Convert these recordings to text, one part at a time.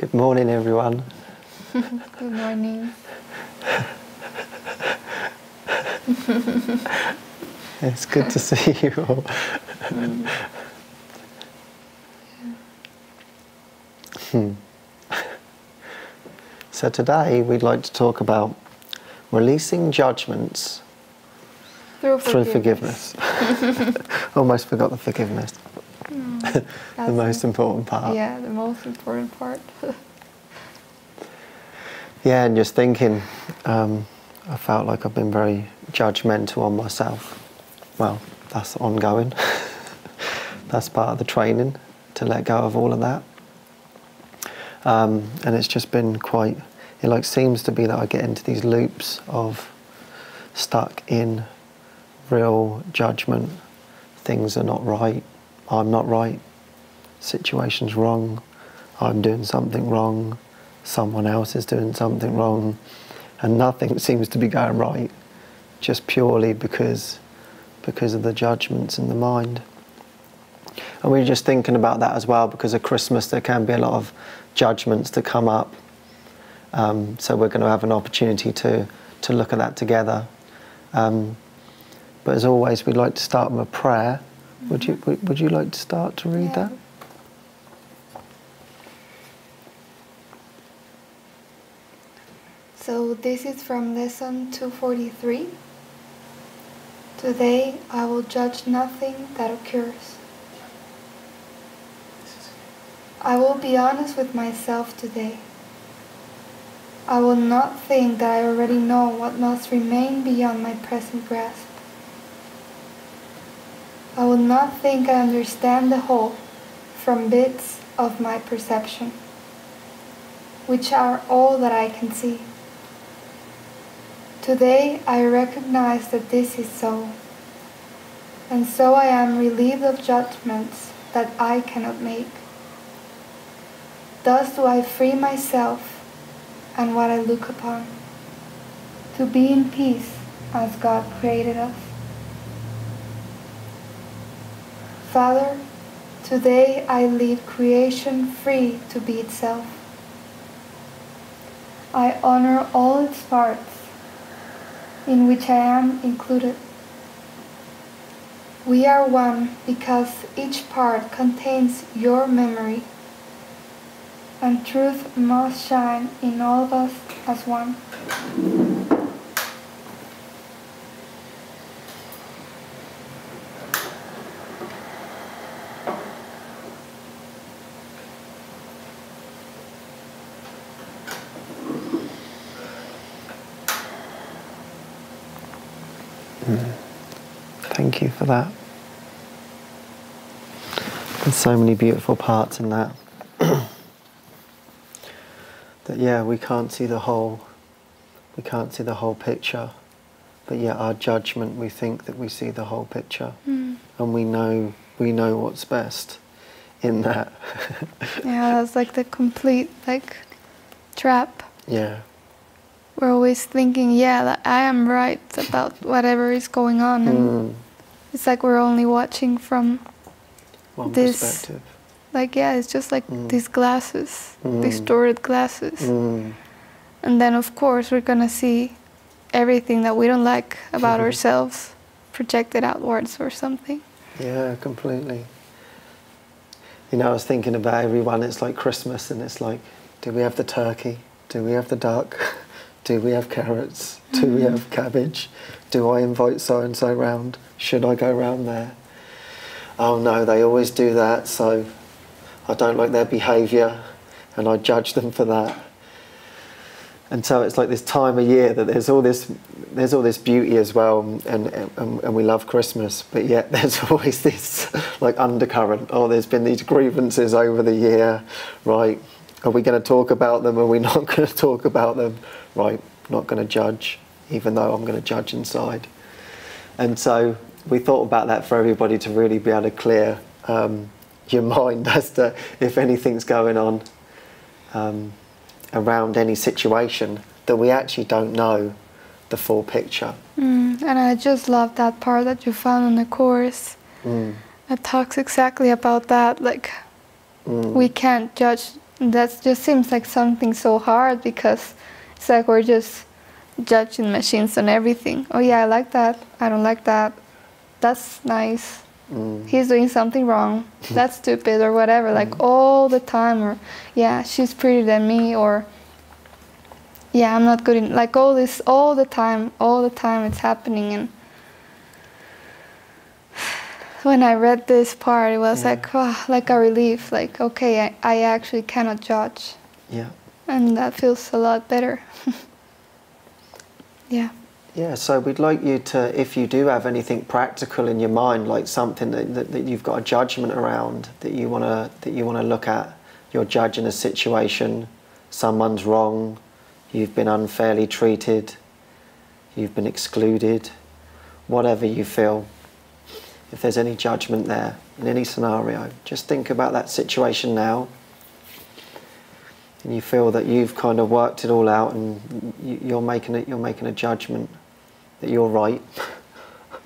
Good morning, everyone. Good morning. It's good to see you all. Mm. Yeah. So today we'd like to talk about releasing judgments through forgiveness. Almost forgot the forgiveness. Mm, the most important part. Yeah, the most important part. Yeah, and just thinking, I felt like I've been very judgmental on myself. Well, that's ongoing. That's part of the training, to let go of all of that. And it's just been quite, it like seems to be that I get into these loops of stuck in real judgment. Things are not right. I'm not right, situation's wrong, I'm doing something wrong, someone else is doing something wrong, and nothing seems to be going right, just purely because of the judgments in the mind. And we were just thinking about that as well, because at Christmas there can be a lot of judgments that come up, so we're going to have an opportunity to look at that together. But as always, we'd like to start with a prayer. Would you like to start to read that? So this is from lesson 243. Today I will judge nothing that occurs. I will be honest with myself today. I will not think that I already know what must remain beyond my present grasp. I will not think I understand the whole from bits of my perception, which are all that I can see. Today I recognize that this is so, and so I am relieved of judgments that I cannot make. Thus do I free myself and what I look upon, to be in peace as God created us. Father, today I leave creation free to be itself. I honor all its parts, in which I am included. We are one because each part contains your memory, and truth must shine in all of us as one. Thank you for that. There's so many beautiful parts in that. That yeah, we can't see the whole. We can't see the whole picture, but yeah, our judgment, we think that we see the whole picture, and we know what's best in that. Yeah, that's like the complete trap. Yeah. We're always thinking, yeah, that I am right about whatever is going on. And it's like we're only watching from one perspective. Like, yeah, it's just like these glasses, distorted glasses. And then, of course, we're going to see everything that we don't like about ourselves projected outwards or something. Yeah, completely. You know, I was thinking about everyone. It's like Christmas, and it's like, do we have the turkey? Do we have the duck? Do we have carrots? Do we have cabbage? Do I invite so-and-so round? Should I go round there? Oh no, they always do that, so I don't like their behaviour and I judge them for that. And so it's like this time of year that there's all this beauty as well, and we love Christmas, but yet there's always this like undercurrent. Oh, there's been these grievances over the year, right? Are we going to talk about them? Are we not going to talk about them? Right, not going to judge, even though I'm going to judge inside. And so we thought about that for everybody to really be able to clear your mind as to if anything's going on around any situation, that we actually don't know the full picture. And I just love that part that you found on the Course. It talks exactly about that, like we can't judge That just seems like something so hard, because it's like we're just judging machines on everything. Oh yeah, I like that, I don't like that, that's nice, he's doing something wrong, that's stupid, or whatever, like all the time. Or yeah, she's prettier than me, or yeah, I'm not good in, like all this, all the time it's happening. And when I read this part, it was like, oh, like a relief, like okay, I actually cannot judge. Yeah. And that feels a lot better. Yeah. Yeah, so we'd like you to, if you do have anything practical in your mind, like something that you've got a judgment around, that you wanna look at, you're judging a situation, someone's wrong, you've been unfairly treated, you've been excluded, whatever you feel. If there's any judgment there, in any scenario, just think about that situation now. And you feel that you've kind of worked it all out, and you're making a judgment that you're right.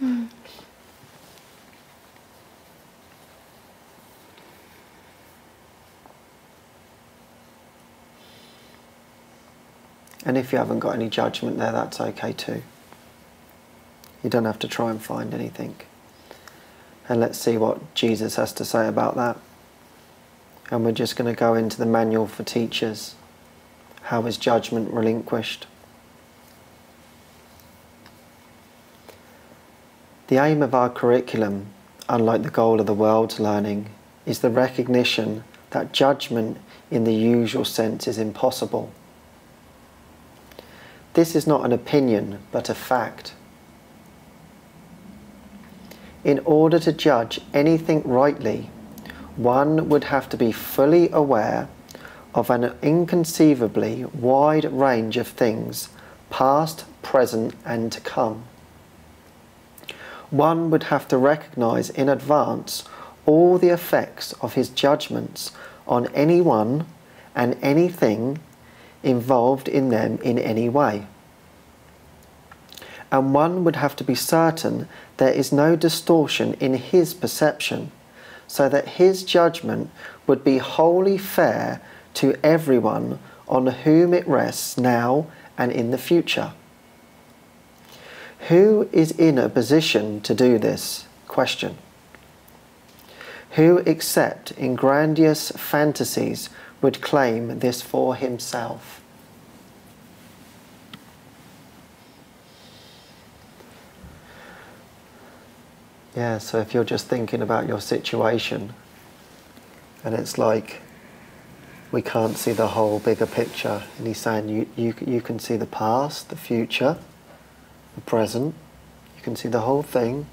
And if you haven't got any judgment there, that's okay too. You don't have to try and find anything. And let's see what Jesus has to say about that. And we're just going to go into the manual for teachers. How is judgment relinquished? The aim of our curriculum, unlike the goal of the world's learning, is the recognition that judgment in the usual sense is impossible. This is not an opinion, but a fact. In order to judge anything rightly, one would have to be fully aware of an inconceivably wide range of things, past, present, and to come. One would have to recognize in advance all the effects of his judgments on anyone and anything involved in them in any way. And one would have to be certain there is no distortion in his perception, so that his judgment would be wholly fair to everyone on whom it rests now and in the future. Who is in a position to do this? Question. Who except in grandiose fantasies would claim this for himself? Yeah, so if you're just thinking about your situation, and it's like we can't see the whole bigger picture, and he's saying you can see the past, the future, the present, you can see the whole thing,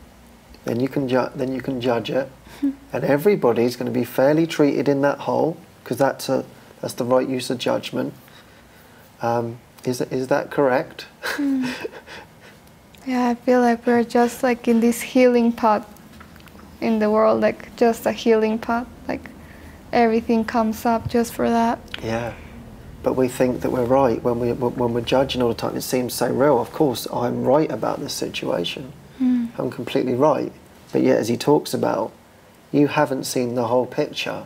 then you can judge it, and everybody's going to be fairly treated in that whole, because that's the right use of judgment. Is that correct? Yeah, I feel like we're just like in this healing pot in the world, like just a healing pot, like everything comes up just for that. Yeah, but we think that we're right when we're judging all the time. It seems so real. Of course, I'm right about this situation. I'm completely right. But yet, as he talks about, you haven't seen the whole picture,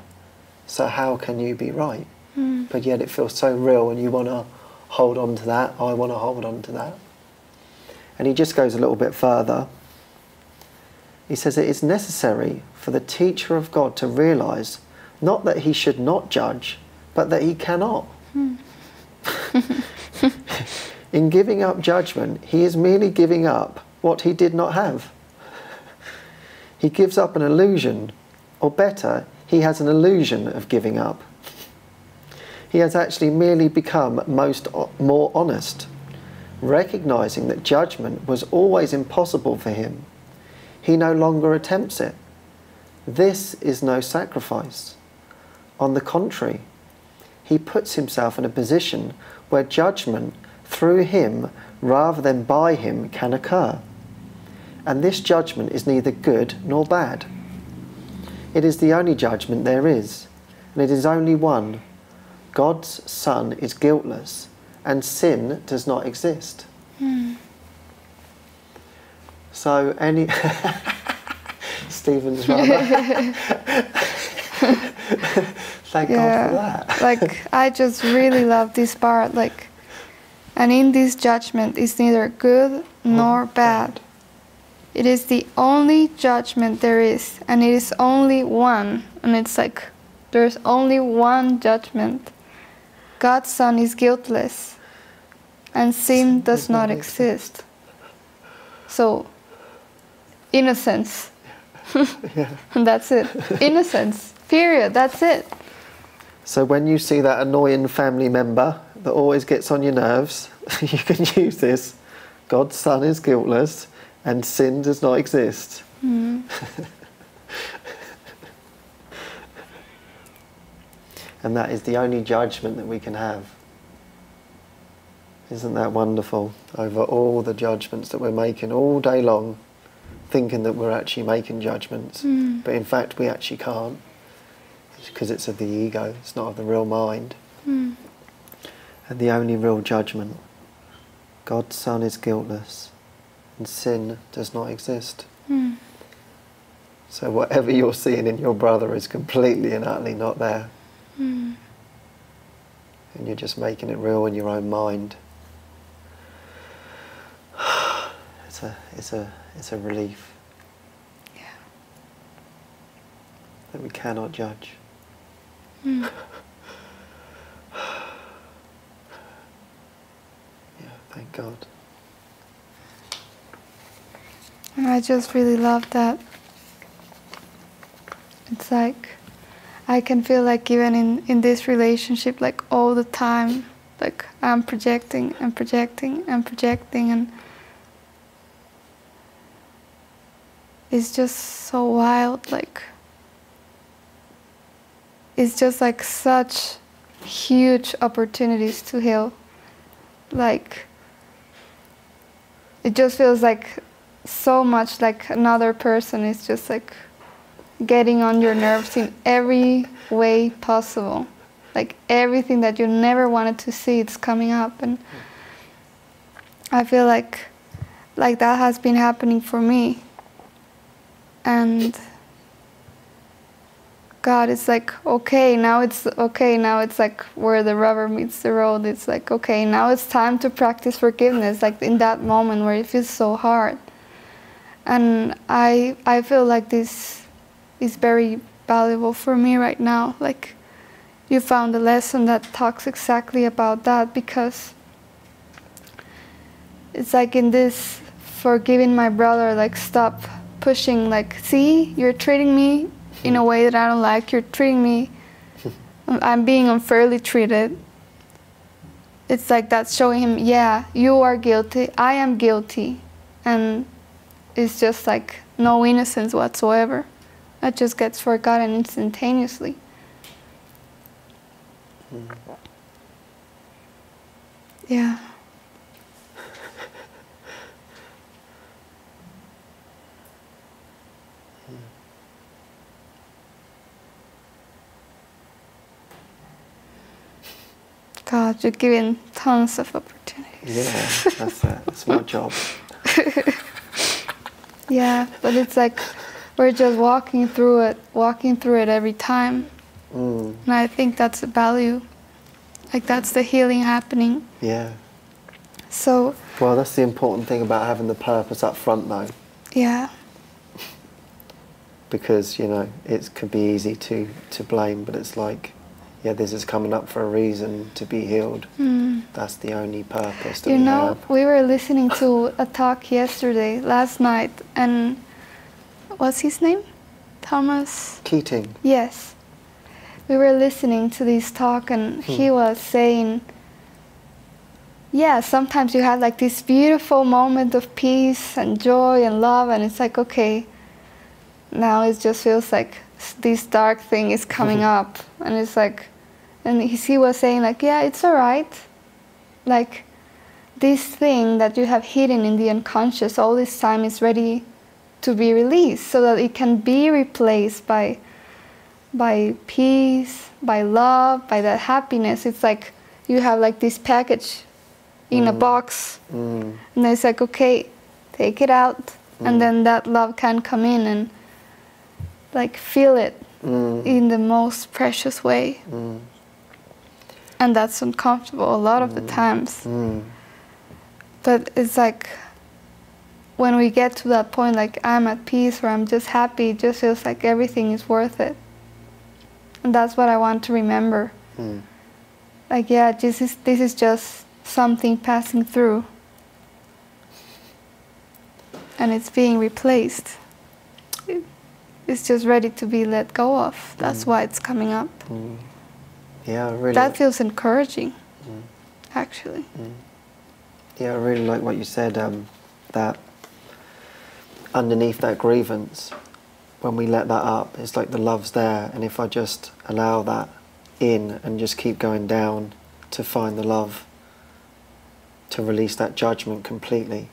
so how can you be right? But yet, it feels so real, and you want to hold on to that. I want to hold on to that. And he just goes a little bit further. He says it is necessary for the teacher of God to realise not that he should not judge, but that he cannot. In giving up judgment, he is merely giving up what he did not have. He gives up an illusion, or better, he has an illusion of giving up. He has actually merely become more honest. Recognizing that judgment was always impossible for him, he no longer attempts it. This is no sacrifice. On the contrary, he puts himself in a position where judgment through him rather than by him can occur. And this judgment is neither good nor bad. It is the only judgment there is, and it is only one. God's Son is guiltless, and sin does not exist. So any... Stephen's rather... Thank God for that. Like, I just really love this part. Like, and in this judgment is neither good nor bad. It is the only judgment there is, and it is only one. And it's like, there's only one judgment. God's Son is guiltless, and sin does not exist. So, innocence. And that's it. Innocence. Period. That's it. So when you see that annoying family member that always gets on your nerves, you can use this. God's Son is guiltless, and sin does not exist. And that is the only judgment that we can have. Isn't that wonderful? Over all the judgments that we're making all day long, thinking that we're actually making judgments, but in fact we actually can't. It's because it's of the ego, it's not of the real mind. And the only real judgment, God's Son is guiltless, and sin does not exist. So whatever you're seeing in your brother is completely and utterly not there. And you're just making it real in your own mind. It's a relief. Yeah. That we cannot judge. Yeah, thank God. And I just really love that. It's like, I can feel like even in this relationship, like all the time, like I'm projecting and projecting and projecting, and it's just so wild. Like, it's just like such huge opportunities to heal. Like, it just feels like so much like another person is just like getting on your nerves in every way possible. Like, everything that you never wanted to see, it's coming up. And I feel like that has been happening for me. And God is like, okay, now it's okay. Now it's like where the rubber meets the road. It's like, okay, now it's time to practice forgiveness. Like in that moment where it feels so hard. And I feel like this is very valuable for me right now. Like, you found a lesson that talks exactly about that, because it's like in this forgiving my brother, like, stop pushing, like, see, you're treating me in a way that I don't like, you're treating me, I'm being unfairly treated. It's like that's showing him, yeah, you are guilty, I am guilty, and it's just like no innocence whatsoever. That just gets forgotten instantaneously. Yeah. God, you're giving tons of opportunities. Yeah, that's my job. Yeah, but it's like we're just walking through it every time. And I think that's the value. Like, that's the healing happening. Yeah. So. Well, that's the important thing about having the purpose up front, though. Yeah. Because, you know, it could be easy to blame, but it's like, yeah, this is coming up for a reason, to be healed. That's the only purpose that we have. You know, we were listening to a talk yesterday, last night, and what's his name? Thomas? Keating. Yes. We were listening to this talk, and he was saying, yeah, sometimes you have like this beautiful moment of peace and joy and love, and it's like, okay, now it just feels like this dark thing is coming up. And it's like, and he was saying, like, yeah, it's all right. Like, this thing that you have hidden in the unconscious all this time is ready to be released, so that it can be replaced by peace, by love, by that happiness. It's like you have like this package in a box, and it's like, okay, take it out, and then that love can come in and like feel it. in the most precious way. And that's uncomfortable a lot of the times. But it's like, when we get to that point, like I'm at peace or I'm just happy, it just feels like everything is worth it. And that's what I want to remember. Like, yeah, this is just something passing through. And it's being replaced. It's just ready to be let go of. That's why it's coming up. Yeah, really. That feels encouraging, actually. Yeah, I really like what you said, that underneath that grievance, when we let that up, it's like the love's there. And if I just allow that in and just keep going down to find the love, to release that judgment completely,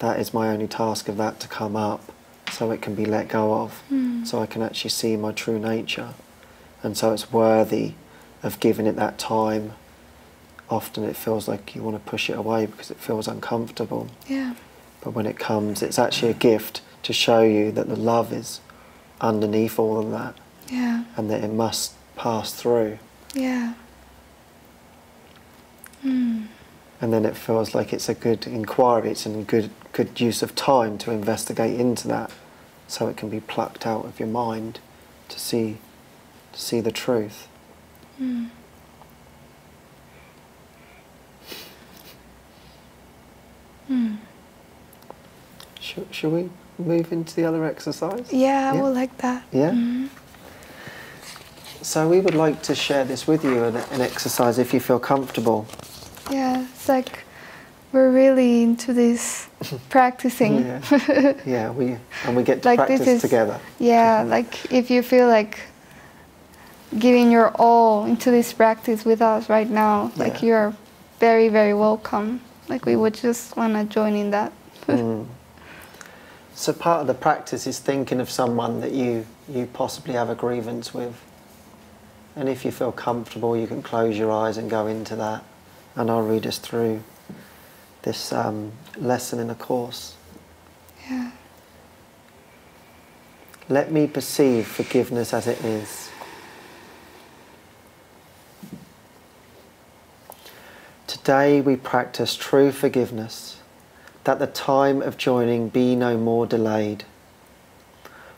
that is my only task, of that to come up so it can be let go of, so I can actually see my true nature. And so it's worthy of giving it that time. Often it feels like you want to push it away because it feels uncomfortable. Yeah. But when it comes, it's actually a gift to show you that the love is underneath all of that. Yeah. And that it must pass through. Yeah. And then it feels like it's a good inquiry, it's a good use of time to investigate into that, so it can be plucked out of your mind to see the truth. Should we move into the other exercise? Yeah, I will like that. Yeah? So we would like to share this with you, an exercise, if you feel comfortable. Yeah, it's like we're really into this practicing. Yeah, yeah, we get to like practice together. Yeah, like if you feel like giving your all into this practice with us right now, like you're very, very welcome. Like we would just want to join in that. So part of the practice is thinking of someone that you possibly have a grievance with. And if you feel comfortable, you can close your eyes and go into that. And I'll read us through this lesson in A Course. Yeah. Let me perceive forgiveness as it is. Today we practice true forgiveness, that the time of joining be no more delayed,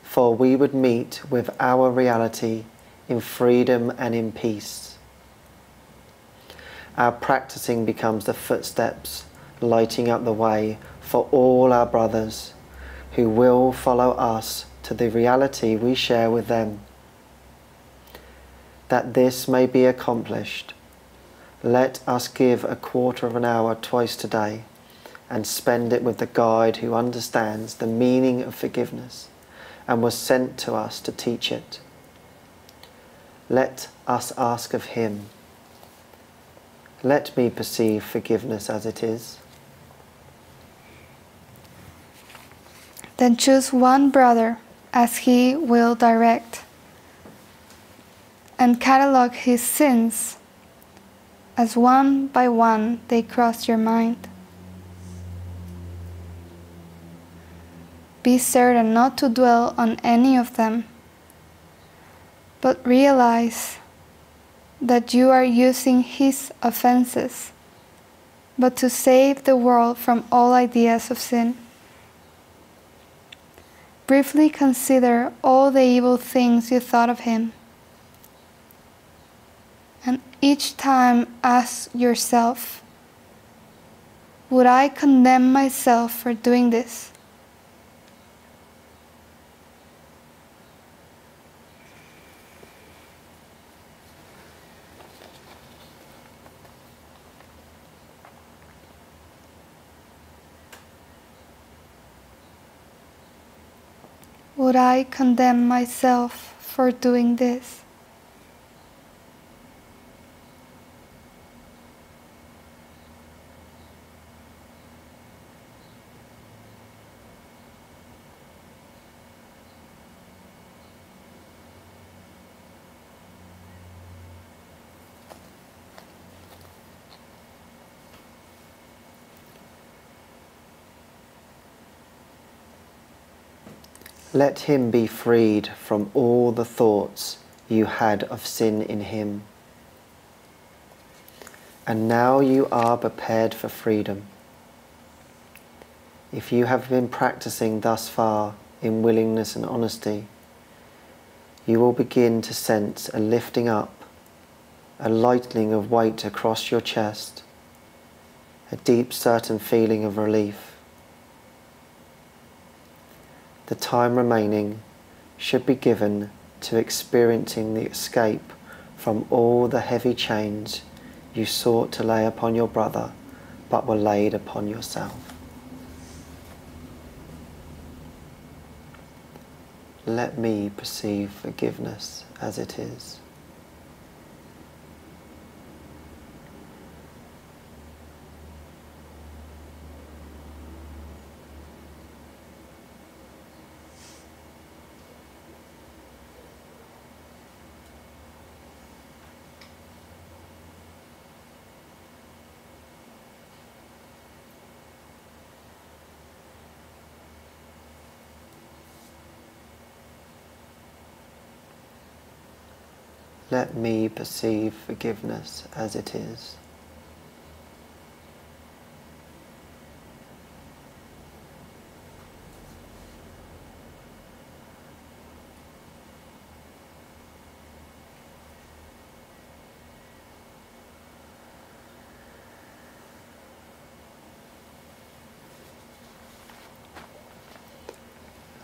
for we would meet with our reality in freedom and in peace. Our practicing becomes the footsteps lighting up the way for all our brothers who will follow us to the reality we share with them. That this may be accomplished, let us give a quarter of an hour twice today and spend it with the guide who understands the meaning of forgiveness and was sent to us to teach it. Let us ask of him. Let me perceive forgiveness as it is. Then choose one brother as he will direct, and catalog his sins as one by one they cross your mind. Be certain not to dwell on any of them, but realize that you are using his offenses, but to save the world from all ideas of sin. Briefly consider all the evil things you thought of him, and each time ask yourself, would I condemn myself for doing this? Would I condemn myself for doing this? Let him be freed from all the thoughts you had of sin in him. And now you are prepared for freedom. If you have been practicing thus far in willingness and honesty, you will begin to sense a lifting up, a lightening of weight across your chest, a deep, certain feeling of relief. The time remaining should be given to experiencing the escape from all the heavy chains you sought to lay upon your brother, but were laid upon yourself. Let me perceive forgiveness as it is. Let me perceive forgiveness as it is.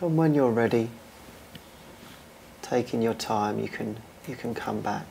And when you're ready, taking your time, you can come back.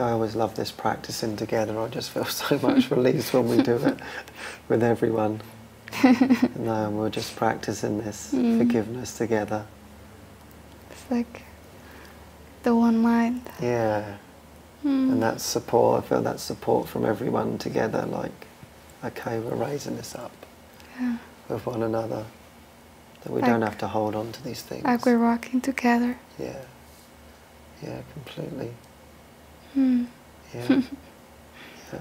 I always love this practicing together. I just feel so much release when we do it with everyone. And we're just practicing this forgiveness together. It's like the one mind. Yeah. Mm. And that's support. I feel that support from everyone together. Like, okay, we're raising this up with one another. That we don't have to hold on to these things. Like we're walking together. Yeah. Yeah, completely. Hmm. Yeah. Yeah.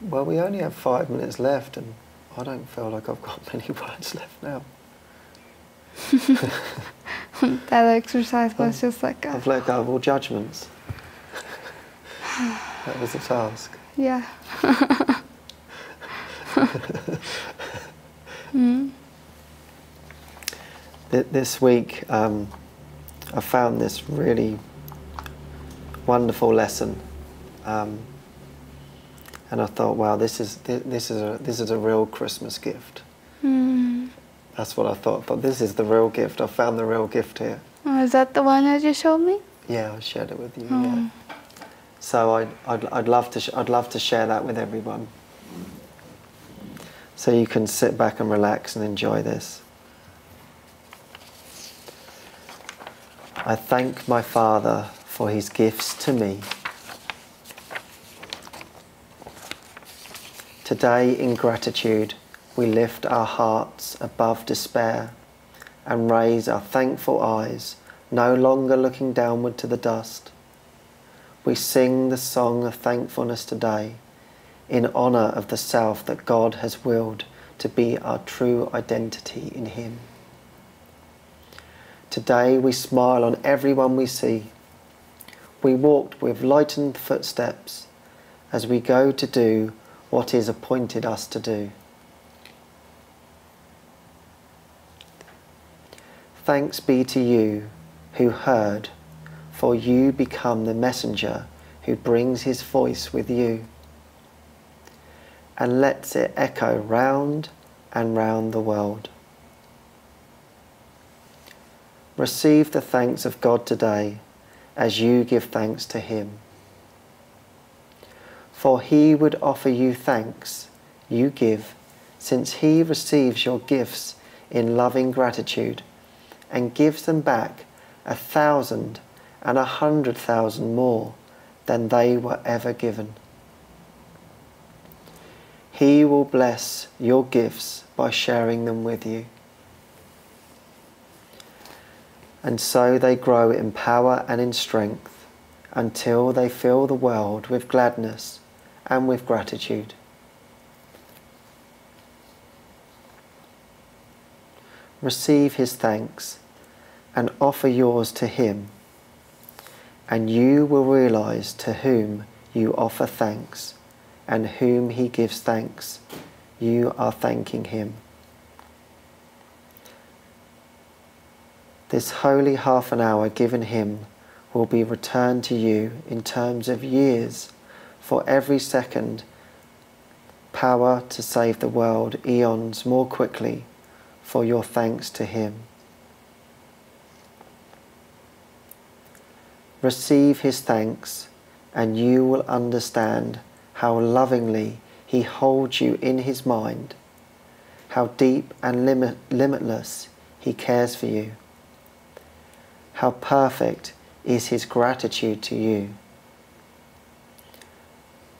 Well, we only have 5 minutes left, and I don't feel like I've got many words left now. That exercise was just like... I've let go of all judgments. That was a task. Yeah. Mm. This week, I found this really wonderful lesson, and I thought, wow, this is a real Christmas gift. Mm. That's what I thought. But this is the real gift. I found the real gift here. Oh, is that the one that you showed me? Yeah, I shared it with you. Oh. Yeah. So I'd love to share that with everyone. So you can sit back and relax and enjoy this. I thank my Father for his gifts to me. Today, in gratitude, we lift our hearts above despair and raise our thankful eyes, no longer looking downward to the dust. We sing the song of thankfulness today in honour of the self that God has willed to be our true identity in him. Today, we smile on everyone we see. We walked with lightened footsteps as we go to do what is appointed us to do. Thanks be to you who heard, for you become the messenger who brings his voice with you and lets it echo round and round the world. Receive the thanks of God today as you give thanks to Him. For He would offer you thanks you give, since He receives your gifts in loving gratitude and gives them back 1,000 and 100,000 more than they were ever given. He will bless your gifts by sharing them with you. And so they grow in power and in strength until they fill the world with gladness and with gratitude. Receive His thanks and offer yours to Him, and you will realize to whom you offer thanks and whom He gives thanks. You are thanking Him. This holy half an hour given Him will be returned to you in terms of years, for every second, power to save the world eons more quickly for your thanks to Him. Receive His thanks, and you will understand how lovingly He holds you in His mind, how deep and limitless He cares for you, how perfect is His gratitude to you.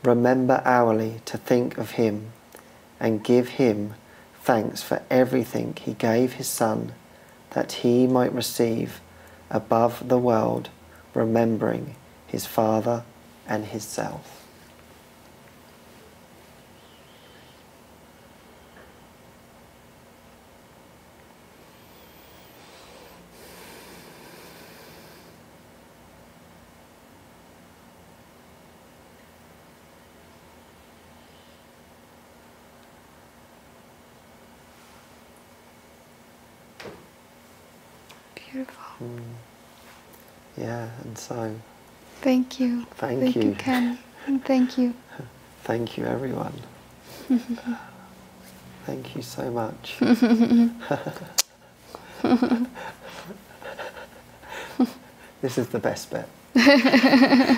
Remember hourly to think of Him and give Him thanks for everything He gave His Son, that He might receive above the world, remembering His Father and His self. Beautiful. Yeah, and so... Thank you. Thank you, Ken. And thank you. Thank you, everyone. Thank you so much. This is the best bit. Yeah,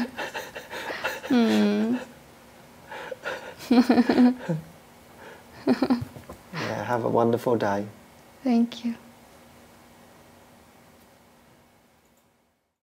have a wonderful day. Thank you.